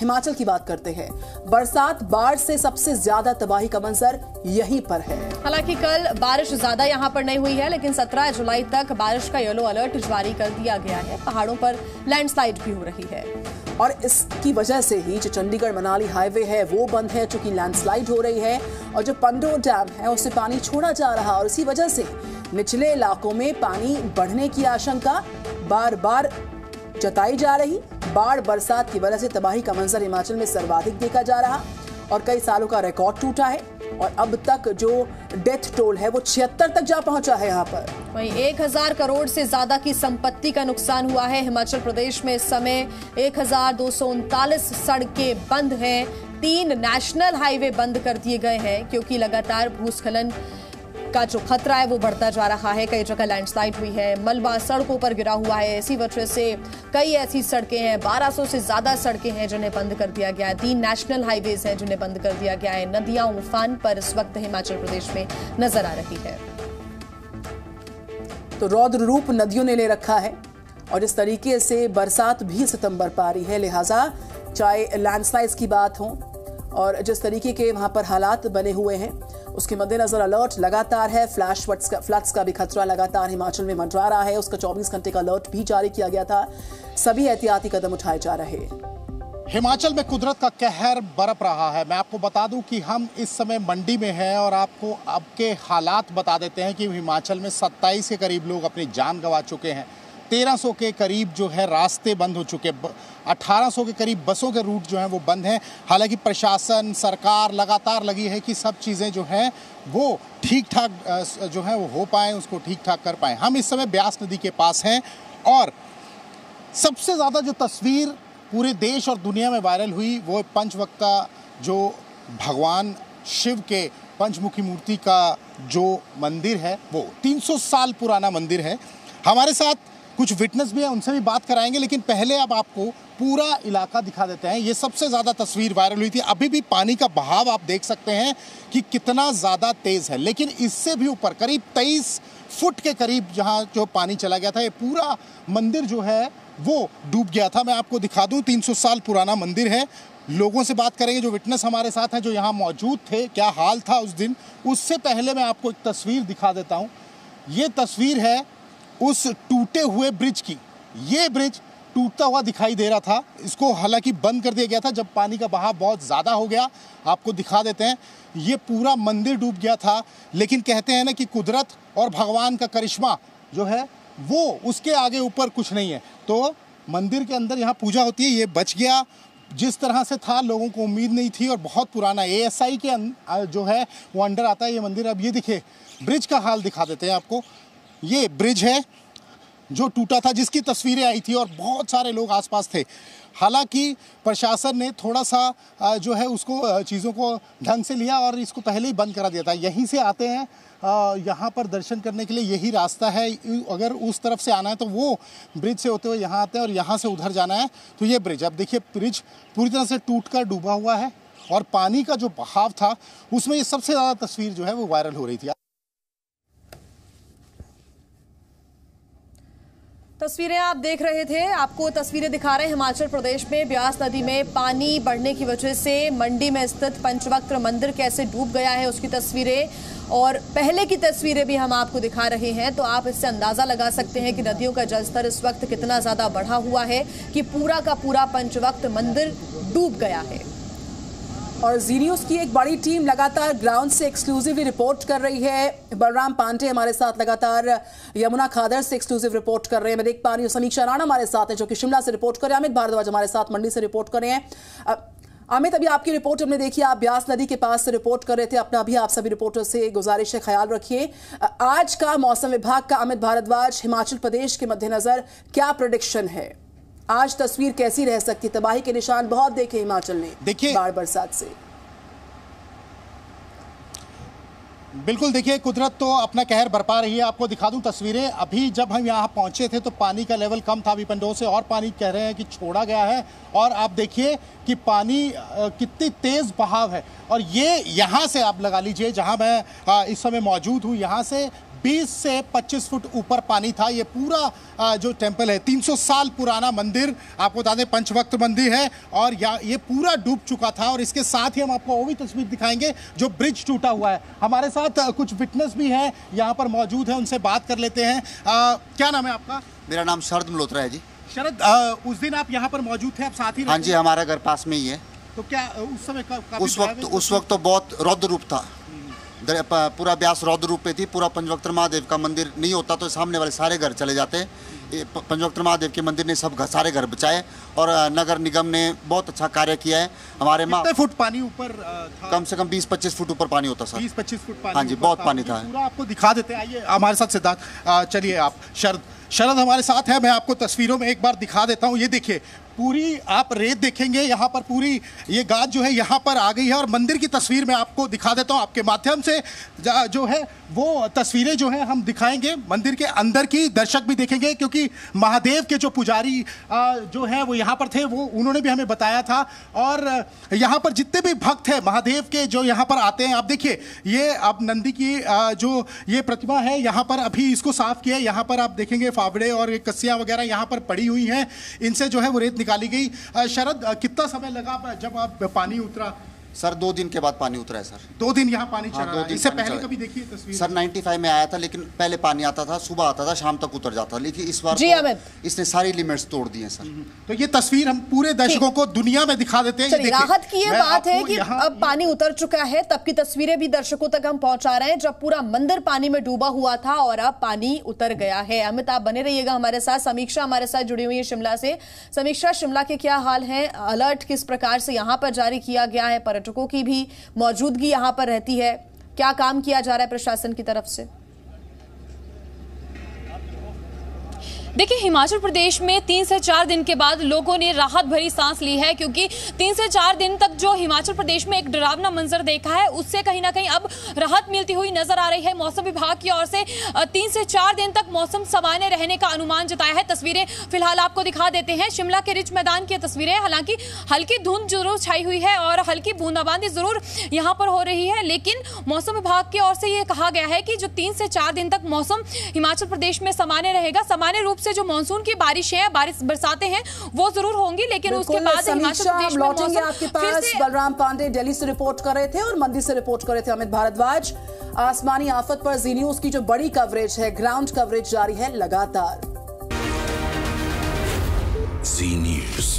हिमाचल की बात करते हैं। बरसात बाढ़ से सबसे ज्यादा तबाही का मंजर यहीं पर है। हालांकि कल बारिश ज्यादा यहां पर नहीं हुई है, लेकिन 17 जुलाई तक बारिश का येलो अलर्ट जारी कर दिया गया है। पहाड़ों पर लैंडस्लाइड भी हो रही है और इसकी वजह से ही जो चंडीगढ़ मनाली हाईवे है वो बंद है, चूंकि लैंडस्लाइड हो रही है और जो पंडो डैम है उससे पानी छोड़ा जा रहा है और इसी वजह से निचले इलाकों में पानी बढ़ने की आशंका बार बार जताई जा रही। बाढ़ बरसात की वजह से तबाही का मंजर हिमाचल में सर्वाधिक देखा जा रहा और कई सालों का रिकॉर्ड टूटा है और अब तक जो डेथ टोल है वो 76 तक जा पहुंचा है। यहाँ पर वहीं 1000 करोड़ से ज्यादा की संपत्ति का नुकसान हुआ है। हिमाचल प्रदेश में इस समय 1239 सड़कें बंद हैं, 3 नेशनल हाईवे बंद कर दिए गए हैं क्योंकि लगातार भूस्खलन का जो खतरा है वो बढ़ता जा रहा है। कई जगह लैंडस्लाइड हुई है, मलबा सड़कों पर गिरा हुआ है, इसी वजह से कई ऐसी सड़कें हैं, 1200 से ज्यादा सड़कें हैं जिन्हें बंद कर दिया गया है, 3 नेशनल हाईवेज हैं जिन्हें बंद कर दिया गया है। नदियां उफान पर इस वक्त हिमाचल प्रदेश में नजर आ रही है। तो रौद्र रूप नदियों ने ले रखा है और इस तरीके से बरसात भी सितंबर पारी है, लिहाजा चाहे लैंडस्लाइड की बात हो और जिस तरीके के वहां पर हालात बने हुए हैं उसके मद्देनजर अलर्ट लगातार है। फ्लड्स का भी खतरा लगातार हिमाचल में मंडरा रहा है, उसका 24 घंटे का अलर्ट भी जारी किया गया था। सभी एहतियाती कदम उठाए जा रहे। हिमाचल में कुदरत का कहर बरप रहा है। मैं आपको बता दूं कि हम इस समय मंडी में हैं और आपको अब के हालात बता देते हैं कि हिमाचल में 27 के करीब लोग अपनी जान गंवा चुके हैं, 1300 के करीब जो है रास्ते बंद हो चुके, 1800 के करीब बसों के रूट जो हैं वो बंद हैं। हालांकि प्रशासन सरकार लगातार लगी है कि सब चीज़ें जो हैं वो ठीक ठाक जो हैं वो हो पाएँ, उसको ठीक ठाक कर पाएँ। हम इस समय ब्यास नदी के पास हैं और सबसे ज़्यादा जो तस्वीर पूरे देश और दुनिया में वायरल हुई वो पंचवक्ता जो भगवान शिव के पंचमुखी मूर्ति का जो मंदिर है वो 300 साल पुराना मंदिर है। हमारे साथ कुछ विटनेस भी हैं, उनसे भी बात कराएंगे, लेकिन पहले अब आपको पूरा इलाका दिखा देते हैं। ये सबसे ज़्यादा तस्वीर वायरल हुई थी। अभी भी पानी का बहाव आप देख सकते हैं कि कितना ज़्यादा तेज़ है, लेकिन इससे भी ऊपर करीब 23 फुट के करीब जहाँ जो पानी चला गया था, ये पूरा मंदिर जो है वो डूब गया था। मैं आपको दिखा दूँ, 300 साल पुराना मंदिर है। लोगों से बात करेंगे जो विटनेस हमारे साथ हैं, जो यहाँ मौजूद थे, क्या हाल था उस दिन। उससे पहले मैं आपको एक तस्वीर दिखा देता हूँ। ये तस्वीर है उस टूटे हुए ब्रिज की। ये ब्रिज टूटता हुआ दिखाई दे रहा था, इसको हालांकि बंद कर दिया गया था जब पानी का बहाव बहुत ज़्यादा हो गया। आपको दिखा देते हैं, ये पूरा मंदिर डूब गया था। लेकिन कहते हैं ना कि कुदरत और भगवान का करिश्मा जो है वो, उसके आगे ऊपर कुछ नहीं है। तो मंदिर के अंदर यहाँ पूजा होती है, ये बच गया। जिस तरह से था लोगों को उम्मीद नहीं थी और बहुत पुराना ASI के जो है वो अंडर आता है ये मंदिर। अब ये दिखे ब्रिज का हाल दिखा देते हैं आपको। ये ब्रिज है जो टूटा था, जिसकी तस्वीरें आई थी और बहुत सारे लोग आसपास थे। हालांकि प्रशासन ने थोड़ा सा जो है उसको चीज़ों को ढंग से लिया और इसको पहले ही बंद करा दिया था। यहीं से आते हैं यहाँ पर दर्शन करने के लिए, यही रास्ता है। अगर उस तरफ से आना है तो वो ब्रिज से होते हुए यहाँ आते हैं और यहाँ से उधर जाना है तो ये ब्रिज। अब देखिए ब्रिज पूरी तरह से टूट कर डूबा हुआ है और पानी का जो बहाव था उसमें ये सबसे ज़्यादा तस्वीर जो है वो वायरल हो रही थी। तस्वीरें आप देख रहे थे, आपको तस्वीरें दिखा रहे हैं। हिमाचल प्रदेश में ब्यास नदी में पानी बढ़ने की वजह से मंडी में स्थित पंचवक्त्र मंदिर कैसे डूब गया है उसकी तस्वीरें और पहले की तस्वीरें भी हम आपको दिखा रहे हैं। तो आप इससे अंदाज़ा लगा सकते हैं कि नदियों का जलस्तर इस वक्त कितना ज़्यादा बढ़ा हुआ है कि पूरा का पूरा पंचवक्त्र मंदिर डूब गया है। और जी न्यूज़ की एक बड़ी टीम लगातार ग्राउंड से एक्सक्लूसिवली रिपोर्ट कर रही है। बलराम पांडे हमारे साथ लगातार यमुना खादर से एक्सक्लूसिव रिपोर्ट कर रहे हैं। मैं देख पा रही हूँ समीक्षा राणा हमारे साथ है जो कि शिमला से रिपोर्ट कर रहे हैं। अमित भारद्वाज हमारे साथ मंडी से रिपोर्ट कर रहे हैं। अमित, अभी आपकी रिपोर्ट हमने देखी, आप ब्यास नदी के पास से रिपोर्ट कर रहे थे। अपना भी आप सभी रिपोर्टर्स से गुजारिश है, ख्याल रखिए। आज का मौसम विभाग का अमित भारद्वाज, हिमाचल प्रदेश के मद्देनजर क्या प्रेडिक्शन है? आज तस्वीर कैसी रह सकती? तबाही के निशान बहुत देखे हिमाचल ने, देखिए बाढ़ बरसात से। बिल्कुल, देखिए कुदरत तो अपना कहर बरपा रही है। आपको दिखा दूं तस्वीरें। अभी जब हम यहाँ पहुँचे थे तो पानी का लेवल कम था, अभी पंडों से और पानी कह रहे हैं कि छोड़ा गया है और आप देखिए कि पानी कितनी तेज़ बहाव है। और ये यहाँ से आप लगा लीजिए, जहाँ मैं इस समय मौजूद हूँ, यहाँ से 20 से 25 फुट ऊपर पानी था। ये पूरा जो टेम्पल है 300 साल पुराना मंदिर, आपको बता दें पंचवक्त मंदिर है, और ये पूरा डूब चुका था। और इसके साथ ही हम आपको वो भी तस्वीर दिखाएंगे जो ब्रिज टूटा हुआ है। हमारे साथ कुछ विटनेस भी हैं यहाँ पर मौजूद हैं, उनसे बात कर लेते हैं। क्या नाम है आपका? मेरा नाम शरद मल्होत्रा है जी। शरद, उस दिन आप यहाँ पर मौजूद थे, आप साथ ही? हाँ जी, हमारा घर पास में ही है। तो क्या उस समय उस वक्त तो बहुत रौद्र रूप था, पूरा ब्यास रौद्र रूप पे थी। पूरा पंचवक्त्र महादेव का मंदिर नहीं होता तो सामने वाले सारे घर चले जाते। पंचवक्त्र महादेव के मंदिर ने सब सारे घर बचाए और नगर निगम ने बहुत अच्छा कार्य किया है। हमारे माँ फुट पानी ऊपर था, कम से कम 20-25 फुट ऊपर पानी होता सर, 20-25 फुट पानी। हाँ जी, बहुत पानी था। पूरा आपको दिखा देते हैं, आइए हमारे साथ। सिद्धार्थ, चलिए आप। शरद हमारे साथ है, मैं आपको तस्वीरों में एक बार दिखा देता हूँ। ये देखिए पूरी आप रेत देखेंगे यहाँ पर, पूरी ये गाज जो है यहाँ पर आ गई है। और मंदिर की तस्वीर मैं आपको दिखा देता हूँ, आपके माध्यम से जो है वो तस्वीरें जो है हम दिखाएंगे मंदिर के अंदर की, दर्शक भी देखेंगे। क्योंकि महादेव के जो पुजारी जो है वो यहाँ पर थे, वो उन्होंने भी हमें बताया था। और यहाँ पर जितने भी भक्त हैं महादेव के जो यहाँ पर आते हैं, आप देखिए ये अब नंदी की जो ये प्रतिमा है यहाँ पर, अभी इसको साफ किया है। यहाँ पर आप देखेंगे फावड़े और कस्सियाँ वगैरह यहाँ पर पड़ी हुई हैं, इनसे जो है वो रेत निकाली गई। शरद, कितना समय लगा जब आप पानी उतरा? सर 2 दिन के बाद पानी उतरा है सर। 2 दिन यहाँ पानी चढ़ा। हाँ, इससे पहले कभी देखिए तस्वीर? सर 95 में आया था, लेकिन पहले पानी आता था, सुबह आता था, शाम तक उतर जाता था। लेकिन इस बार तो इसने सारी लिमिट्स तोड़ दी हैं सर। तो ये तस्वीर हम पूरे दर्शकों को दुनिया में दिखा देते हैं। राहत की ये बात है कि अब पानी उतर चुका है, तब की तस्वीरें भी दर्शकों तक हम पहुँचा रहे हैं जब पूरा मंदिर पानी में डूबा हुआ था, और अब पानी उतर गया है। अमित, आप बने रहिएगा हमारे साथ। समीक्षा हमारे साथ जुड़ी हुई है शिमला से। समीक्षा, शिमला के क्या हाल है? अलर्ट किस प्रकार से यहाँ पर जारी किया गया है? पर्यटकों की भी मौजूदगी यहां पर रहती है, क्या काम किया जा रहा है प्रशासन की तरफ से? देखिए, हिमाचल प्रदेश में 3 से 4 दिन के बाद लोगों ने राहत भरी सांस ली है, क्योंकि 3 से 4 दिन तक जो हिमाचल प्रदेश में एक डरावना मंजर देखा है, उससे कहीं ना कहीं अब राहत मिलती हुई नजर आ रही है। मौसम विभाग की ओर से 3 से 4 दिन तक मौसम सामान्य रहने का अनुमान जताया है। तस्वीरें फिलहाल आपको दिखा देते हैं शिमला के रिज मैदान की तस्वीरें। हालांकि हल्की धुंध जरूर छाई हुई है और हल्की बूंदाबांदी जरूर यहाँ पर हो रही है, लेकिन मौसम विभाग की ओर से ये कहा गया है कि जो 3 से 4 दिन तक मौसम हिमाचल प्रदेश में सामान्य रहेगा। सामान्य रूप से जो मानसून की बरसातें हैं वो जरूर होंगी, लेकिन उसके बाद हिमाचल प्रदेश में मौसम आपके पास। बलराम पांडे दिल्ली से रिपोर्ट कर रहे थे और मंडी से रिपोर्ट कर रहे थे अमित भारद्वाज। आसमानी आफत पर जी न्यूज की जो बड़ी कवरेज है, ग्राउंड कवरेज जारी है लगातार। जी न्यूज